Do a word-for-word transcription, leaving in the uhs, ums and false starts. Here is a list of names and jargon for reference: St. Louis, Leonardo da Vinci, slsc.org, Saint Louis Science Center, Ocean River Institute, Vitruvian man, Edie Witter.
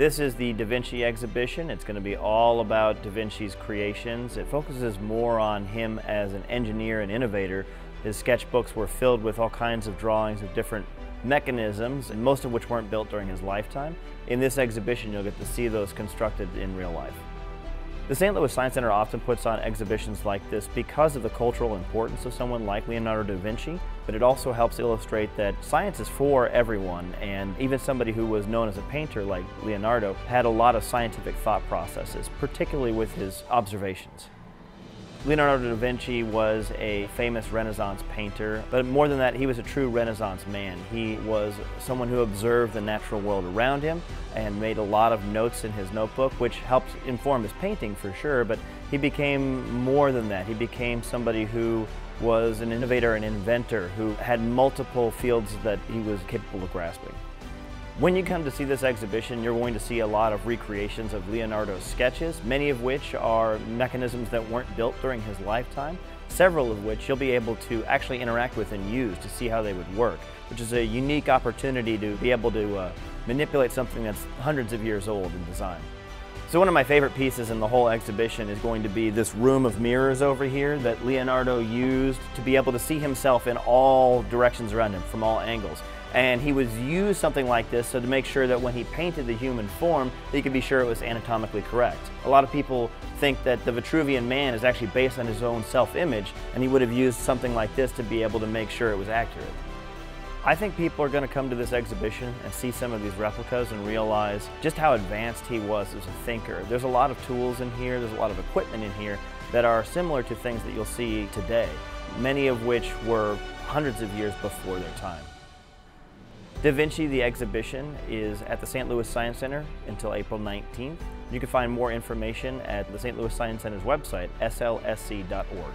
This is the Da Vinci exhibition. It's going to be all about Da Vinci's creations. It focuses more on him as an engineer and innovator. His sketchbooks were filled with all kinds of drawings of different mechanisms, and most of which weren't built during his lifetime. In this exhibition, you'll get to see those constructed in real life. The Saint Louis Science Center often puts on exhibitions like this because of the cultural importance of someone like Leonardo da Vinci, but it also helps illustrate that science is for everyone, and even somebody who was known as a painter like Leonardo had a lot of scientific thought processes, particularly with his observations. Leonardo da Vinci was a famous Renaissance painter, but more than that, he was a true Renaissance man. He was someone who observed the natural world around him and made a lot of notes in his notebook, which helped inform his painting for sure, but he became more than that. He became somebody who was an innovator, an inventor, who had multiple fields that he was capable of grasping. When you come to see this exhibition, you're going to see a lot of recreations of Leonardo's sketches, many of which are mechanisms that weren't built during his lifetime, several of which you'll be able to actually interact with and use to see how they would work, which is a unique opportunity to be able to uh, manipulate something that's hundreds of years old in design. So one of my favorite pieces in the whole exhibition is going to be this room of mirrors over here that Leonardo used to be able to see himself in all directions around him, from all angles. And he would use something like this so to make sure that when he painted the human form, that he could be sure it was anatomically correct. A lot of people think that the Vitruvian man is actually based on his own self-image, and he would have used something like this to be able to make sure it was accurate. I think people are going to come to this exhibition and see some of these replicas and realize just how advanced he was as a thinker. There's a lot of tools in here, there's a lot of equipment in here that are similar to things that you'll see today, many of which were hundreds of years before their time. Da Vinci, the exhibition, is at the Saint Louis Science Center until April nineteenth. You can find more information at the Saint Louis Science Center's website, S L S C dot org.